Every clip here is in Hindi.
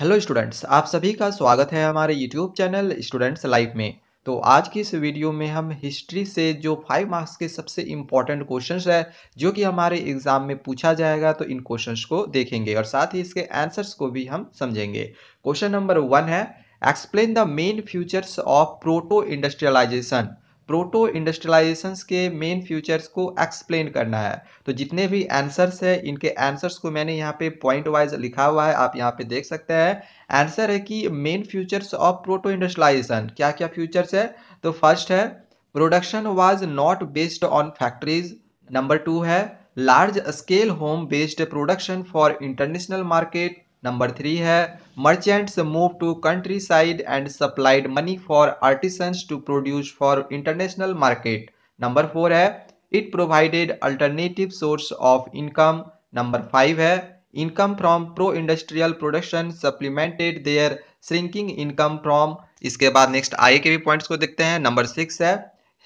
हेलो स्टूडेंट्स, आप सभी का स्वागत है हमारे यूट्यूब चैनल स्टूडेंट्स लाइफ में। तो आज की इस वीडियो में हम हिस्ट्री से जो 5 मार्क्स के सबसे इम्पॉर्टेंट क्वेश्चंस है जो कि हमारे एग्जाम में पूछा जाएगा, तो इन क्वेश्चंस को देखेंगे और साथ ही इसके आंसर्स को भी हम समझेंगे। क्वेश्चन नंबर 1 है, explain the main futures of proto industrialisation. Proto industrialisation के मेन फ्यूचर्स को एक्सप्लेन करना है। तो जितने भी आंसर्स है इनके आंसर्स को मैंने यहाँ पे पॉइंट वाइज लिखा हुआ है, आप यहाँ पे देख सकते हैं। आंसर है कि main futures of proto industrialisation क्या क्या फ्यूचर्स है। तो फर्स्ट है production was not based on factories. Number 2 है large scale home based production for international market. Number 3 है merchants move to country side and supplied money for artisans to produce for international market. Number 4 है it provided alternative source of income. Number 5 है income from pro industrial production supplemented there shrinking income from. इसके बाद नेक्स्ट आगे के भी पॉइंट्स को देखते हैं। नंबर 6 है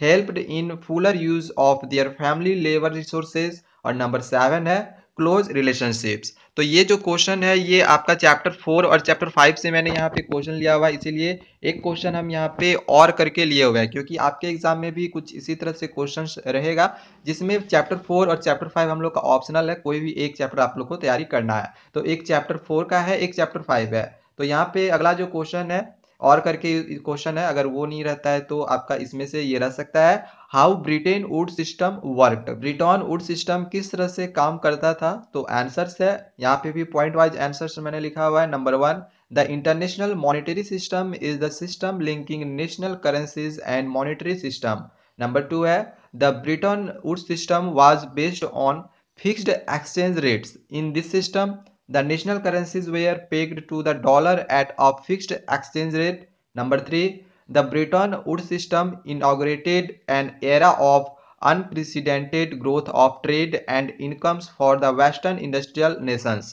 helped in fuller use of their family labour resources. और नंबर 7 है क्लोज रिलेशनशिप्स। तो ये जो क्वेश्चन है ये आपका चैप्टर 4 और चैप्टर 5 से मैंने यहाँ पे क्वेश्चन लिया हुआ है, इसीलिए एक क्वेश्चन हम यहाँ पे और करके लिए हुए हैं, क्योंकि आपके एग्जाम में भी कुछ इसी तरह से क्वेश्चंस रहेगा जिसमें चैप्टर 4 और चैप्टर 5 हम लोग का ऑप्शनल है, कोई भी एक चैप्टर आप लोग को तैयारी करना है। तो एक चैप्टर 4 का है, एक चैप्टर 5 है। तो यहाँ पे अगला जो क्वेश्चन है और करके क्वेश्चन है, अगर वो नहीं रहता है तो आपका इसमें से ये रह सकता है, how Bretton Wood system worked. Bretton Wood system किस तरह से काम करता था। तो आंसर्स है यहाँ पे भी पॉइंट वाइज आंसर्स मैंने लिखा हुआ है। Number 1 the international monetary system is the system linking national currencies and monetary system. Number 2 है the Bretton Wood system was based on fixed exchange rates. In this system the national currencies were pegged to the dollar at a fixed exchange rate. Number 3, the Bretton Woods system inaugurated an era of unprecedented growth of trade and incomes for the Western industrial nations.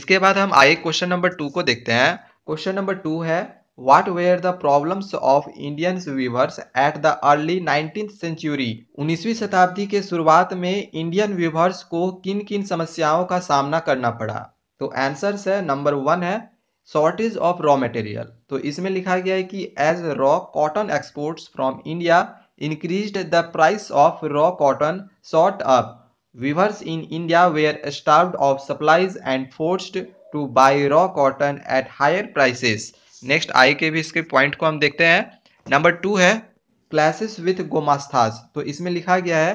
इसके बाद हम आए क्वेश्चन नंबर 2 को देखते हैं। क्वेश्चन नंबर 2 है What were the problems of Indian weavers at the early 19th century? 19वीं शताब्दी के शुरुआत में इंडियन वीवर्स को किन किन समस्याओं का सामना करना पड़ा। तो आंसर्स है नंबर 1 है शॉर्टेज ऑफ रॉ मटेरियल। तो इसमें लिखा गया है कि as raw cotton exports from India increased the price of raw cotton shot up, weavers in India were starved of supplies and forced to buy raw cotton at higher prices. Next आई के भी इसके पॉइंट को हम देखते हैं। नंबर 2 है क्लासेस विथ गोमास्तास। तो इसमें लिखा गया है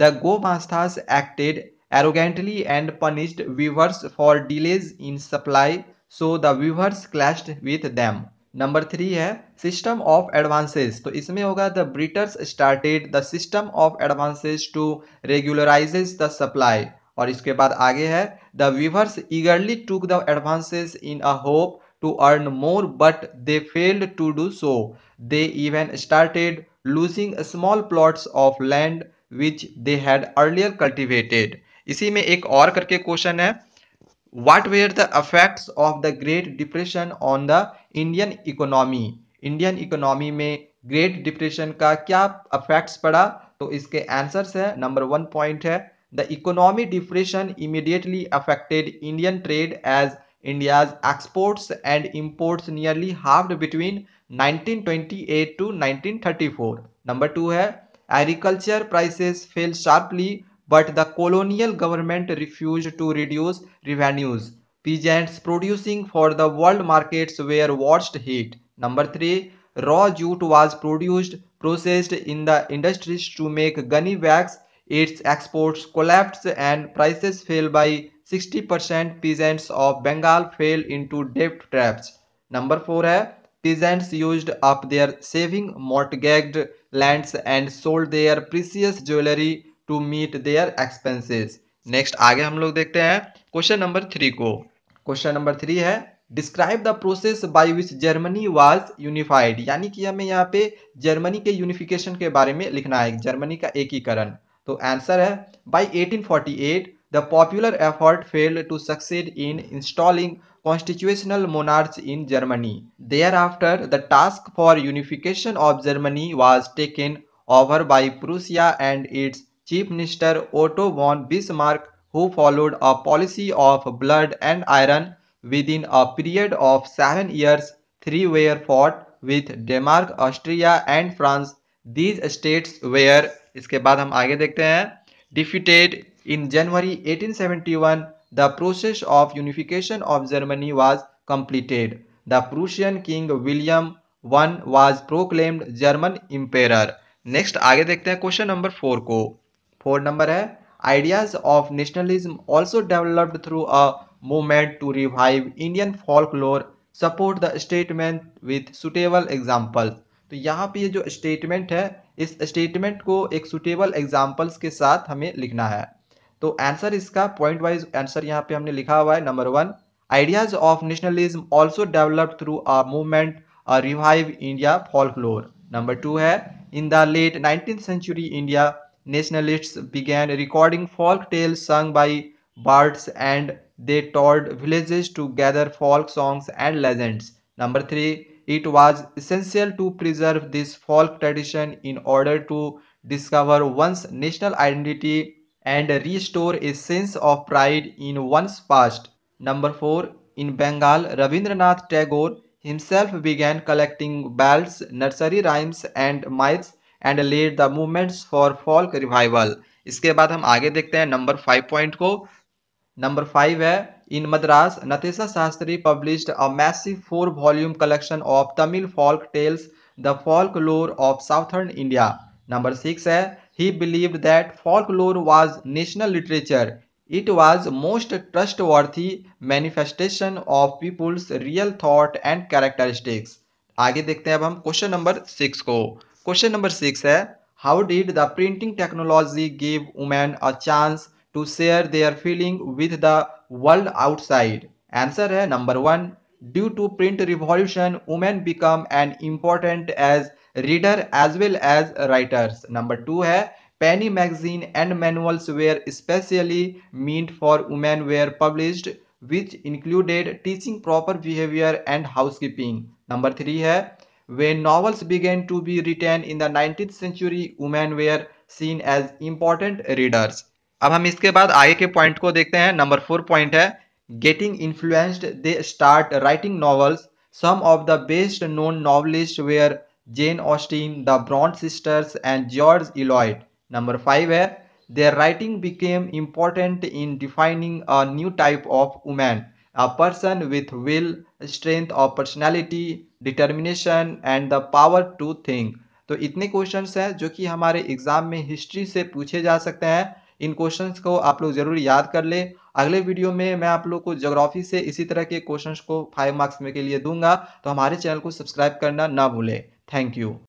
the gomasthas acted arrogantly and punished weavers for delays in supply, so the weavers clashed with them. Number 3 है सिस्टम ऑफ एडवांसेस। तो इसमें होगा the Britishers started the system of advances to regularise the supply. और इसके बाद आगे है the weavers eagerly took the advances in a hope to earn more, but they failed to do so. They even started losing small plots of land which they had earlier cultivated. इसी में एक और करके क्वेश्चन है, What were the effects of the Great Depression on the Indian economy? Indian economy में ग्रेट डिप्रेशन का क्या इफेक्ट्स पड़ा। तो इसके आंसर्स है नंबर 1 पॉइंट है the economy depression immediately affected Indian trade as India's exports and imports nearly halved between 1928 to 1934. Number 2 है agriculture prices fell sharply, but the colonial government refused to reduce revenues. Peasants producing for the world markets were watched hit. Number 3 raw jute was produced, processed in the industries to make gunny wax. Its exports collapsed and prices fell by 60%. Peasants of Bengal fell into debt traps. Number 4 है peasants used up their saving, mortgaged lands and sold their precious jewelry to meet their expenses. Next आगे हम लोग देखते हैं क्वेश्चन नंबर 3 को। क्वेश्चन नंबर 3 है describe the process by which Germany was unified. यानी कि हमें यहाँ पे जर्मनी के यूनिफिकेशन के बारे में लिखना है, जर्मनी का एकीकरण। तो आंसर है by 1848 the popular effort failed to succeed in installing constitutional monarchs in Germany. Thereafter, the task for unification of Germany was taken over by Prussia and its chief minister Otto von Bismarck, who followed a policy of blood and iron Within a period of 7 years, 3 were fought with Denmark, Austria and France. These states were, इसके बाद हम आगे देखते हैं, defeated in January 1871. The process of unification of Germany was completed. The Prussian king William I was proclaimed German emperor. Next आगे देखते हैं question number 4 को. 4 number है, ideas of nationalism also developed through a movement to revive Indian folklore. Support the statement with suitable examples. तो यहाँ पे ये जो statement है, इस statement को एक suitable examples के साथ हमें लिखना है. तो आंसर इसका पॉइंट वाइज आंसर यहाँ पे हमने लिखा हुआ है. Number 1, ideas of nationalism also developed through a movement revive India folklore. Number 2 है, in the late 19th century India nationalists began recording folk tales sung by birds and they toured villages to gather folk songs and legends. Number 3, it was essential to preserve this folk tradition in order to discover one's national identity and restore a sense of pride in one's past. Number 4, in Bengal, Ravindranath Tagore himself began collecting ballads, nursery rhymes and myths and led the movements for folk revival. इसके बाद हम आगे देखते हैं number 5 point को. Number 5 है, in Madras, Natesa Sastri published a massive 4-volume collection of Tamil folk tales, the folklore of southern India. Number 6 है, he believed that folklore was national literature. It was most trustworthy manifestation of people's real thought and characteristics. आगे देखते हैं अब हम question number 6 को. Question number 6 है, how did the printing technology give women a chance to share their feeling with the world outside? Answer है number 1, due to print revolution, women become an important as reader as well as writers. Number 2 है, penny magazine and manuals were specially meant for women were published, which included teaching proper behavior and housekeeping. Number 3 है, when novels began to be written in the 19th century, women were seen as important readers. अब हम इसके बाद आगे के पॉइंट को देखते हैं. नंबर 4 पॉइंट है, getting influenced, they start writing novels. Some of the best known novelists were Jane Austen, the Brontë sisters and George Eliot. Number 5 है, their writing became important in defining a new type of woman, a person with will, strength of personality, determination and the power to think. तो इतने क्वेश्चंस हैं जो कि हमारे एग्जाम में हिस्ट्री से पूछे जा सकते हैं. इन क्वेश्चंस को आप लोग जरूर याद कर ले. अगले वीडियो में मैं आप लोग को ज्योग्राफी से इसी तरह के क्वेश्चंस को 5 मार्क्स में के लिए दूंगा. तो हमारे चैनल को सब्सक्राइब करना ना भूलें. Thank you.